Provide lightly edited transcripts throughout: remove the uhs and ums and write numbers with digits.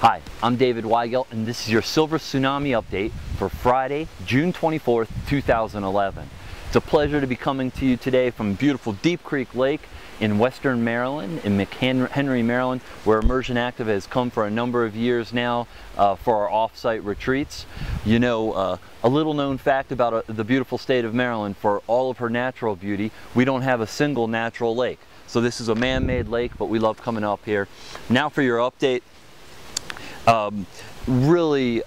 Hi, I'm David Weigel, and this is your Silver Tsunami update for Friday, June 24th, 2011. It's a pleasure to be coming to you today from beautiful Deep Creek Lake in western Maryland, in McHenry, Maryland, where Immersion Active has come for a number of years now for our off-site retreats. You know, a little known fact about the beautiful state of Maryland, for all of her natural beauty, we don't have a single natural lake. So this is a man-made lake, but we love coming up here. Now for your update. Really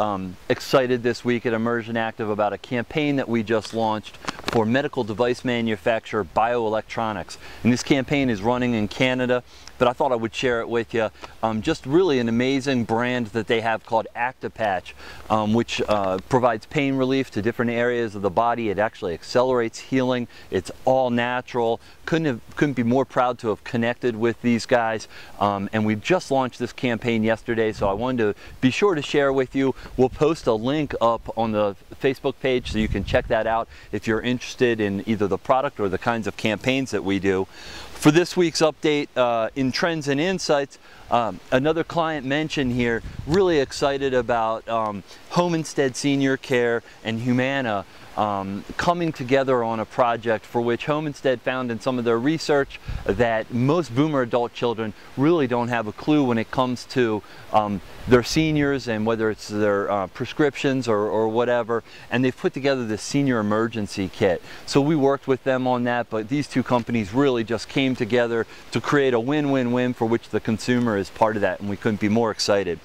excited this week at Immersion Active about a campaign that we just launched for medical device manufacturer Bioelectronics. And this campaign is running in Canada, but I thought I would share it with you. Just really an amazing brand that they have called ActiPatch, which provides pain relief to different areas of the body. It actually accelerates healing. It's all natural. Couldn't be more proud to have connected with these guys. And we just launched this campaign yesterday, so I wanted to be sure to share with you. We'll post a link up on the Facebook page so you can check that out if you're interested in either the product or the kinds of campaigns that we do. For this week's update in Trends and Insights, another client mentioned here, really excited about Home Instead Senior Care and Humana coming together on a project for which Home Instead found in some of their research that most boomer adult children really don't have a clue when it comes to their seniors and whether it's their prescriptions or whatever, and they've put together this senior emergency kit. So we worked with them on that, but these two companies really just came together to create a win-win-win for which the consumer is part of that, and we couldn't be more excited.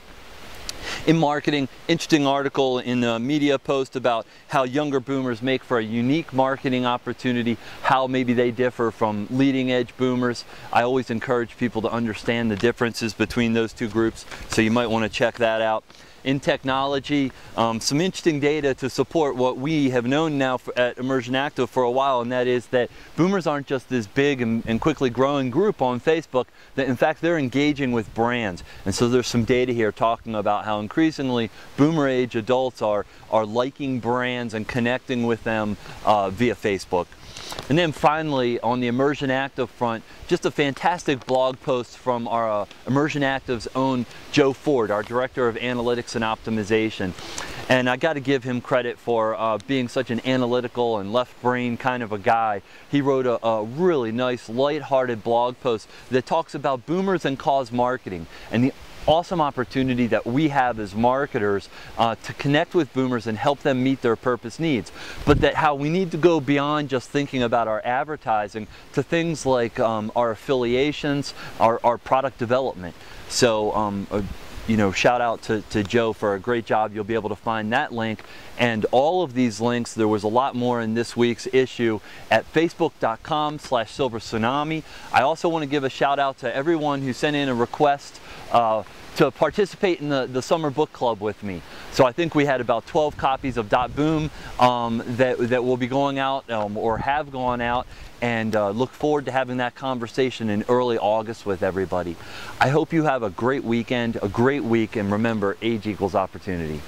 In marketing, interesting article in the media post about how younger boomers make for a unique marketing opportunity, how maybe they differ from leading edge boomers. I always encourage people to understand the differences between those two groups, so you might want to check that out. In technology, some interesting data to support what we have known now at Immersion Active for a while, and that is that boomers aren't just this big and quickly growing group on Facebook, that in fact they're engaging with brands. And so there's some data here talking about how increasingly boomer age adults are liking brands and connecting with them via Facebook. And then finally, on the Immersion Active front, just a fantastic blog post from our Immersion Active's own Joe Ford, our Director of Analytics and Optimization. And I got to give him credit for being such an analytical and left brain kind of a guy. He wrote a really nice, lighthearted blog post that talks about boomers and cause marketing and the awesome opportunity that we have as marketers to connect with boomers and help them meet their purpose needs, but that how we need to go beyond just thinking about our advertising to things like our affiliations, our product development. So you know, shout out to Joe for a great job. You'll be able to find that link and all of these links. There was a lot more in this week's issue at facebook.com/silvertsunami. I also want to give a shout out to everyone who sent in a request to participate in the summer book club with me. So I think we had about 12 copies of Dot Boom that will be going out or have gone out, and look forward to having that conversation in early August with everybody. I hope you have a great weekend, a great week, and remember, age equals opportunity.